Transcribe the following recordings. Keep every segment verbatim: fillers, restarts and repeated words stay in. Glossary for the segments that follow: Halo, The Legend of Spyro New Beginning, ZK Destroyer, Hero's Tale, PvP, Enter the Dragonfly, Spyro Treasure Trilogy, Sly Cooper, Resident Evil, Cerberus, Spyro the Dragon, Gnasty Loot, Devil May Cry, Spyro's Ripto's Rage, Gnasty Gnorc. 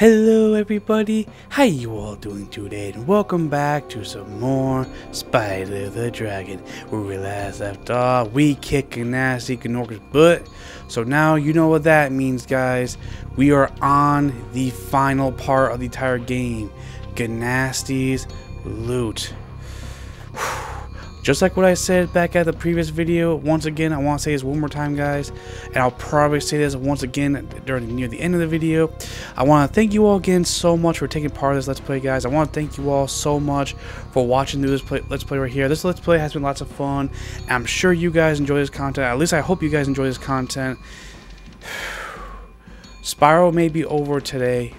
Hello everybody, how you all doing today, and welcome back to some more Spyro the Dragon. Where we last left off, we kick Gnasty Gnorc's butt. So now you know what that means, guys. We are on the final part of the entire game, Gnasty's Loot. Just like what I said back at the previous video, once again, I want to say this one more time, guys, and I'll probably say this once again during near the end of the video. I want to thank you all again so much for taking part of this Let's Play, guys. I want to thank you all so much for watching through this play, Let's Play right here. This Let's Play has been lots of fun. I'm sure you guys enjoy this content. At least I hope you guys enjoy this content. Spyro may be over today,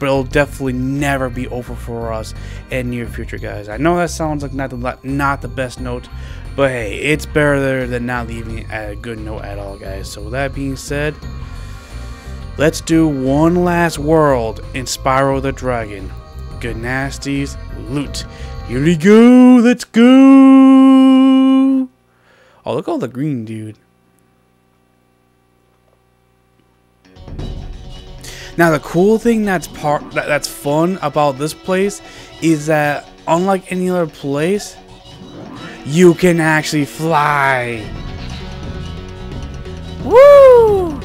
but it'll definitely never be over for us in near future, guys. I know that sounds like not the not the best note, but hey, it's better than not leaving it at a good note at all, guys. So with that being said, let's do one last world in Spyro the Dragon, Gnasty's Loot. Here we go. Let's go. Oh, look at all the green, dude. Now the cool thing that's part that, that's fun about this place is that, unlike any other place, you can actually fly. Woo!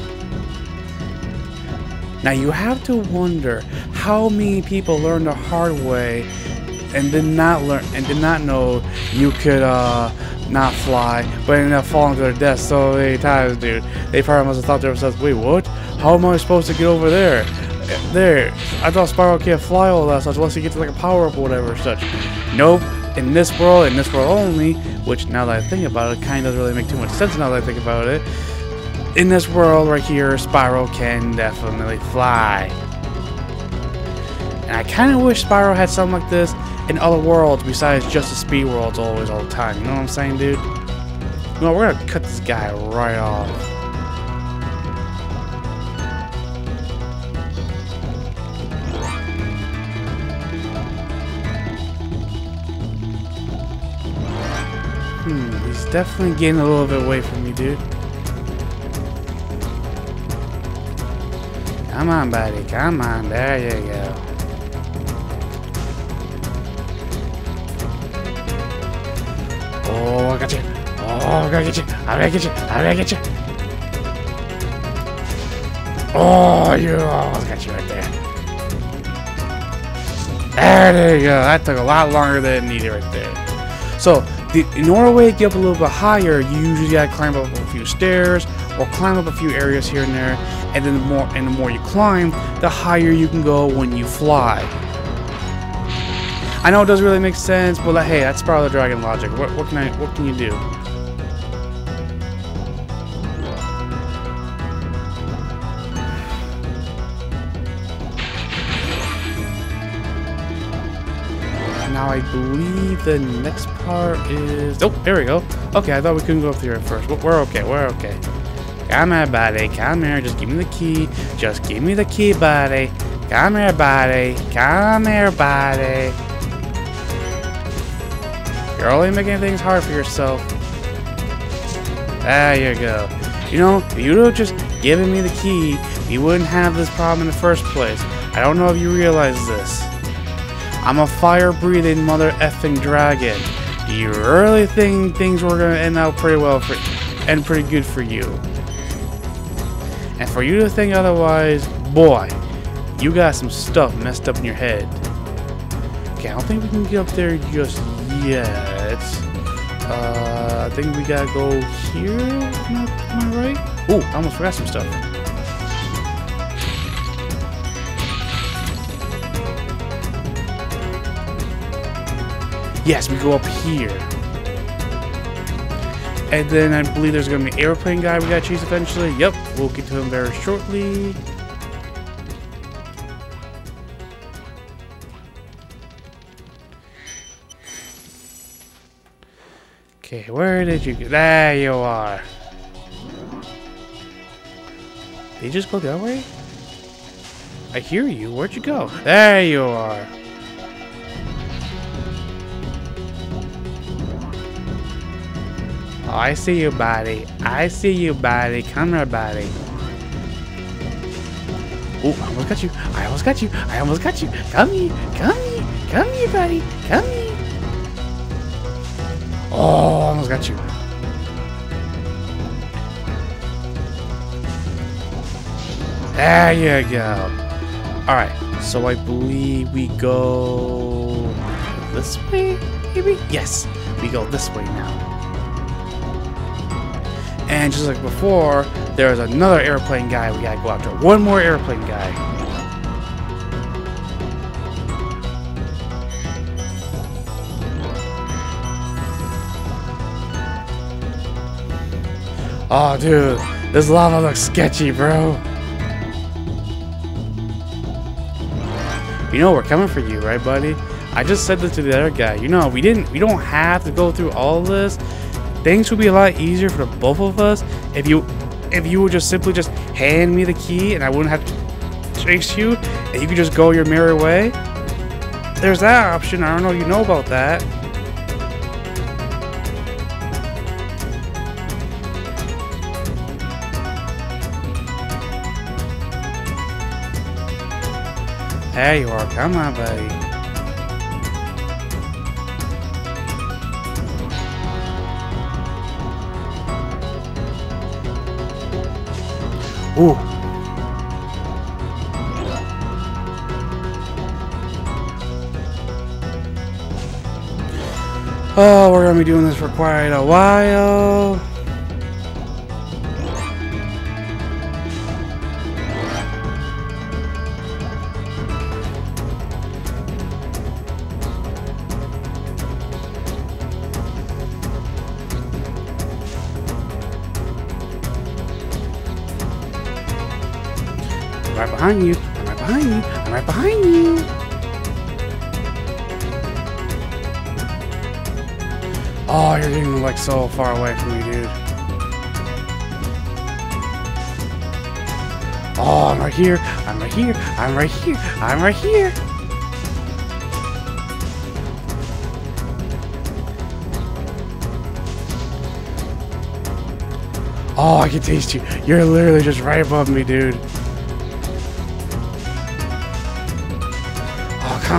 Now you have to wonder how many people learned the hard way and did not learn and did not know you could uh, not fly, but ended up falling to their death so many times, dude. They probably must have thought to themselves, "Wait, what? How am I supposed to get over there? There, I thought Spyro can't fly all that, so unless he gets like a power up or whatever or such." Nope. In this world, in this world only, which now that I think about it, kind of doesn't really make too much sense now that I think about it. In this world right here, Spyro can definitely fly. And I kind of wish Spyro had something like this in other worlds besides just the speed worlds always all the time. You know what I'm saying, dude? No, we're gonna cut this guy right off. Hmm, he's definitely getting a little bit away from me, dude. Come on, buddy. Come on. There you go. Oh, I got you. Oh, I gotta get you. I gotta get you. I gotta get you. Oh, you almost got you right there. There you go. That took a lot longer than it needed right there. So, The, in order way to get up a little bit higher, you usually gotta climb up a few stairs or climb up a few areas here and there, and then the more and the more you climb, the higher you can go when you fly. I know it doesn't really make sense, but like, hey, that's Spyro the Dragon logic. What, what can I? What can you do? Now I believe the next part is... Oh, there we go. Okay, I thought we couldn't go up here at first. We're okay, we're okay. Come here, buddy. Come here. Just give me the key. Just give me the key, buddy. Come here, buddy. Come here, buddy. You're only making things hard for yourself. There you go. You know, if you would have just given me the key, you wouldn't have this problem in the first place. I don't know if you realize this. I'm a fire-breathing mother effing dragon. Do you really think things were gonna end out pretty well for, and pretty good for you? And for you to think otherwise, boy, you got some stuff messed up in your head. Okay, I don't think we can get up there just yet. Uh, I think we gotta go here. Am I, am I right? Ooh, I almost forgot some stuff. Yes, we go up here. And then I believe there's going to be an airplane guy we got to chase eventually. Yep, we'll get to him very shortly. Okay, where did you go? There you are. Did you just go that way? I hear you. Where'd you go? There you are. Oh, I see you, buddy. I see you, buddy. Come here, buddy. Oh, I almost got you. I almost got you. I almost got you. Come here. Come here. Come here, buddy. Come here. Oh, I almost got you. There you go. Alright, so I believe we go this way, maybe? Yes, we go this way now. And just like before, there's another airplane guy we gotta go after. One more airplane guy. Oh, dude, this lava looks sketchy, bro. You know we're coming for you, right, buddy? I just said this to the other guy. You know we didn't. We don't have to go through all this. Things would be a lot easier for the both of us if you, if you would just simply just hand me the key, and I wouldn't have to chase you, and you could just go your merry way. There's that option. I don't know if you know about that. There you are, come on, buddy. Ooh. Oh, we're gonna be doing this for quite a while. I'm right behind you, I'm right behind you, I'm right behind you. Oh, you're getting like so far away from me, dude. Oh, I'm right here, I'm right here, I'm right here, I'm right here. Oh, I can taste you. You're literally just right above me, dude.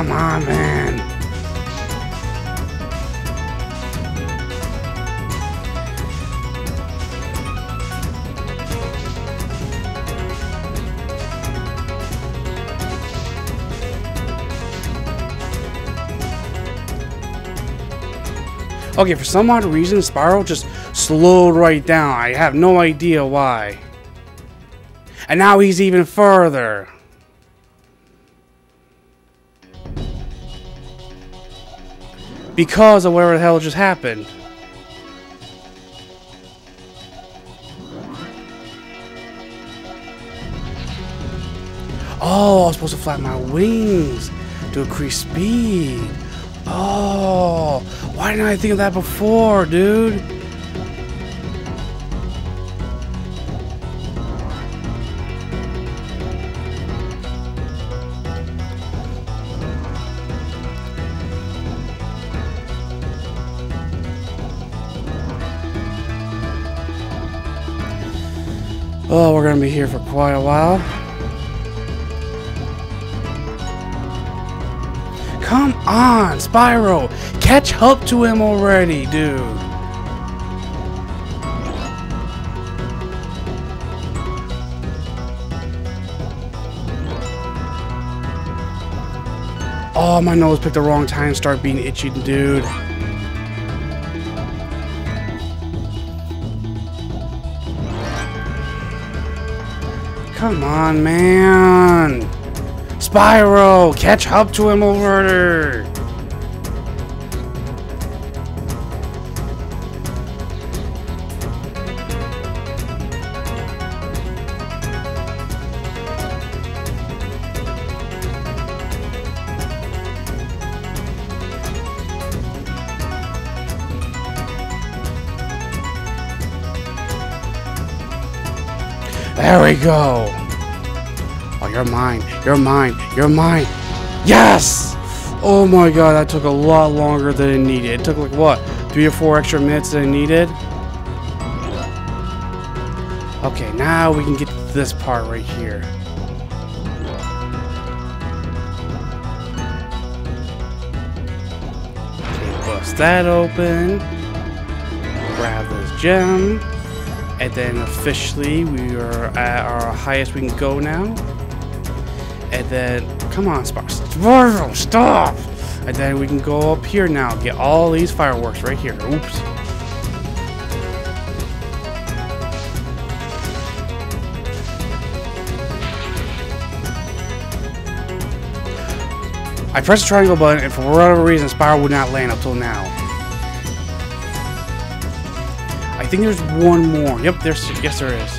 Come on, man. Okay, for some odd reason, Spyro just slowed right down. I have no idea why. And now he's even further. Because of whatever the hell just happened. Oh, I was supposed to flap my wings to increase speed. Oh, why didn't I think of that before, dude? Oh, we're gonna be here for quite a while. Come on, Spyro! Catch up to him already, dude! Oh, my nose picked the wrong time, start being itchy, dude. Come on, man! Spyro, catch up to him over there! There we go. Oh, you're mine. You're mine. You're mine. Yes! Oh my god, that took a lot longer than it needed. It took like what? Three or four extra minutes than it needed? Okay, now we can get to this part right here. bust that open, grab this gem, and then officially we are at our highest we can go now. And then, come on, Spyro, stop! And then we can go up here now, get all these fireworks right here. Oops. I pressed the triangle button, and for whatever reason, Spyro would not land up till now. I think there's one more. Yep, there's. Yes, there is.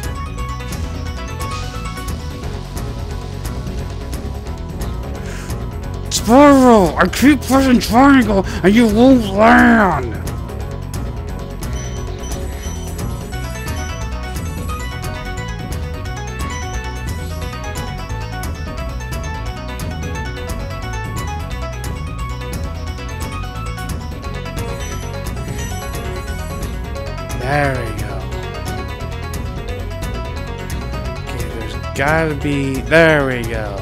Spyro, I keep pressing triangle, and you won't land. There we go. Okay, there's gotta be... There we go.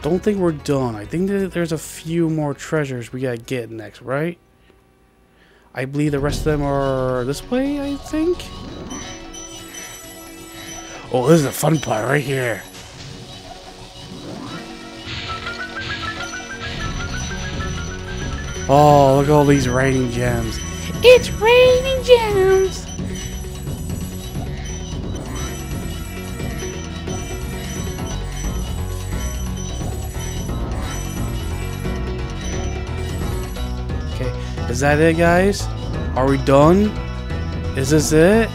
Don't think we're done. I think that there's a few more treasures we gotta get next, right? I believe the rest of them are this way, I think? Oh, this is the fun part right here. Oh, look at all these raining gems. It's raining gems! Okay, is that it, guys? Are we done? Is this it?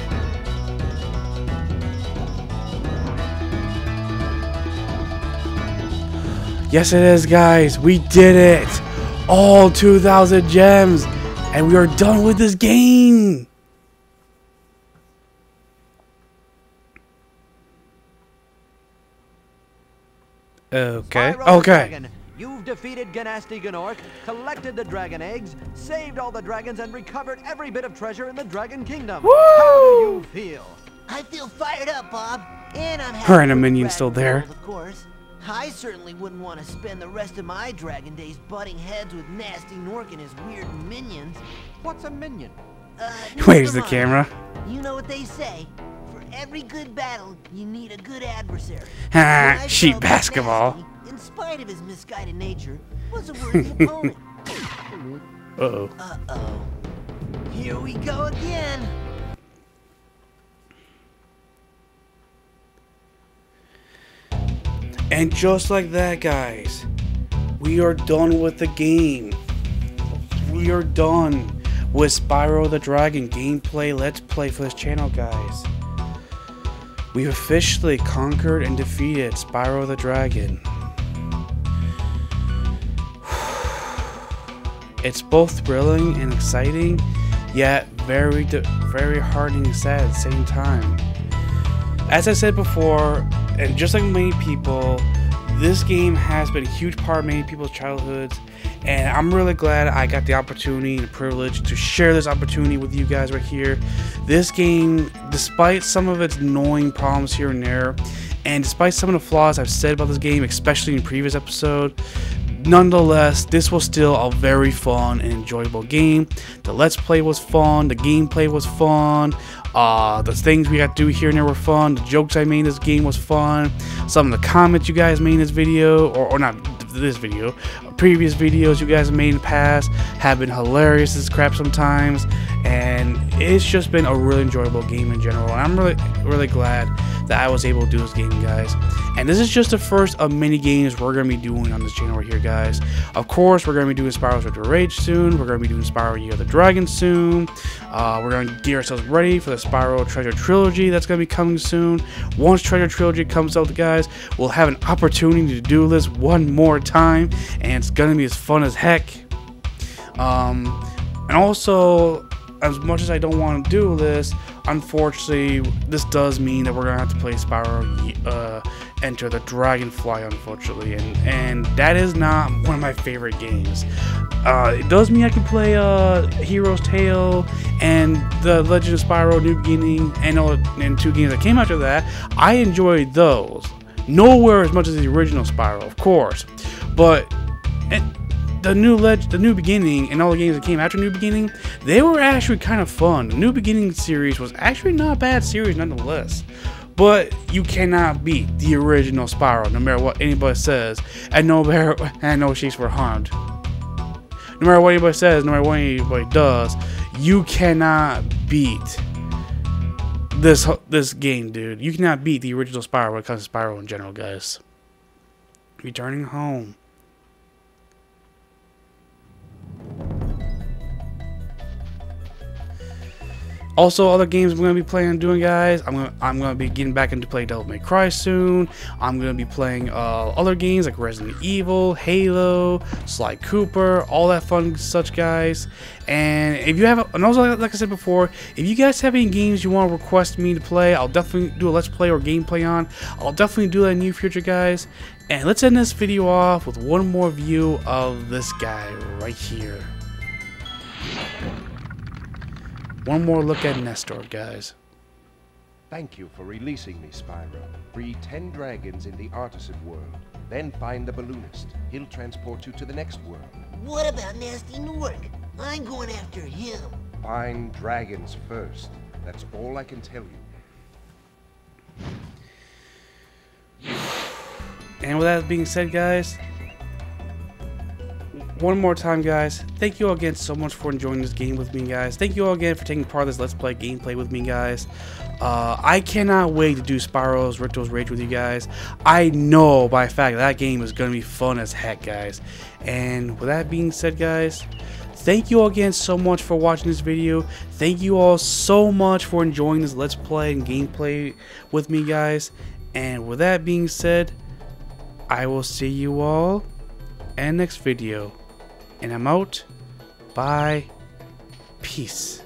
Yes, it is, guys! We did it! All two thousand gems, and we are done with this game. Okay. Spyro okay. Dragon. You've defeated Gnasty Gnorc, collected the dragon eggs, saved all the dragons, and recovered every bit of treasure in the Dragon Kingdom. Woo! How do you feel? I feel fired up, Bob, and I'm happy. Her and a minion's still there. World, of course. I certainly wouldn't want to spend the rest of my dragon days butting heads with Gnasty Gnorc and his weird minions. What's a minion? Uh, Waves the camera. You know what they say. For every good battle, you need a good adversary. Ha! Sheep basketball. Gnasty, in spite of his misguided nature, was a worthy opponent. Uh-oh. Uh-oh. Here we go again. And just like that, guys, we are done with the game. We are done with Spyro the Dragon gameplay let's play for this channel, guys. We've officially conquered and defeated Spyro the Dragon. It's both thrilling and exciting, yet very, very heartening and sad at the same time. As I said before, and just like many people, this game has been a huge part of many people's childhoods, and I'm really glad I got the opportunity and the privilege to share this opportunity with you guys right here. This game, despite some of its annoying problems here and there, and despite some of the flaws I've said about this game, especially in the previous episode, nonetheless, this was still a very fun and enjoyable game. The let's play was fun, the gameplay was fun, uh, the things we got to do here and there were fun, the jokes I made in this game was fun, some of the comments you guys made in this video, or, or not this video, previous videos you guys made in the past have been hilarious as crap sometimes, and it's just been a really enjoyable game in general, and I'm really, really glad that I was able to do this game, guys. And this is just the first of many games we're going to be doing on this channel right here, guys. Of course, we're going to be doing Spyro's Ripto's Rage soon. We're going to be doing Spyro Year of the Dragon soon. Uh, we're going to get ourselves ready for the Spyro Treasure Trilogy that's going to be coming soon. Once Treasure Trilogy comes out, guys, we'll have an opportunity to do this one more time, and it's going to be as fun as heck. Um, and also, as much as I don't want to do this, unfortunately, this does mean that we're gonna have to play Spyro uh, Enter the Dragonfly, unfortunately, and and that is not one of my favorite games. Uh, it does mean I can play uh, Hero's Tale and The Legend of Spyro New Beginning, and all and two games that came after that. I enjoyed those. nowhere as much as the original Spyro, of course, but it, the new Leg- the New Beginning and all the games that came after New Beginning, they were actually kind of fun. The New Beginning series was actually not a bad series nonetheless. But you cannot beat the original Spyro, no matter what anybody says, and no matter and no shakes were harmed. No matter what anybody says, no matter what anybody does, you cannot beat this this game, dude. You cannot beat the original Spyro when it comes to Spyro in general, guys. Returning home. Also, other games I'm gonna be playing and doing, guys. I'm gonna I'm gonna be getting back into playing Devil May Cry soon. I'm gonna be playing uh, other games like Resident Evil, Halo, Sly Cooper, all that fun such, guys. And if you have, and also like, like I said before, if you guys have any games you want to request me to play, I'll definitely do a let's play or gameplay on. I'll definitely do that in the near future, guys. And let's end this video off with one more view of this guy right here. One more look at Nestor, guys. Thank you for releasing me, Spyro. Free ten dragons in the artisan world. Then find the balloonist. He'll transport you to the next world. What about Gnasty Gnorc? I'm going after him. Find dragons first. That's all I can tell you. And with that being said, guys, one more time, guys, thank you all again so much for enjoying this game with me, guys. Thank you all again for taking part of this Let's Play gameplay with me, guys. Uh, I cannot wait to do Spyro's Ripto's Rage with you guys. I know by fact that game is going to be fun as heck, guys. And with that being said, guys, thank you all again so much for watching this video. Thank you all so much for enjoying this Let's Play and gameplay with me, guys. And with that being said, I will see you all in the next video. And I'm out. Bye. Peace.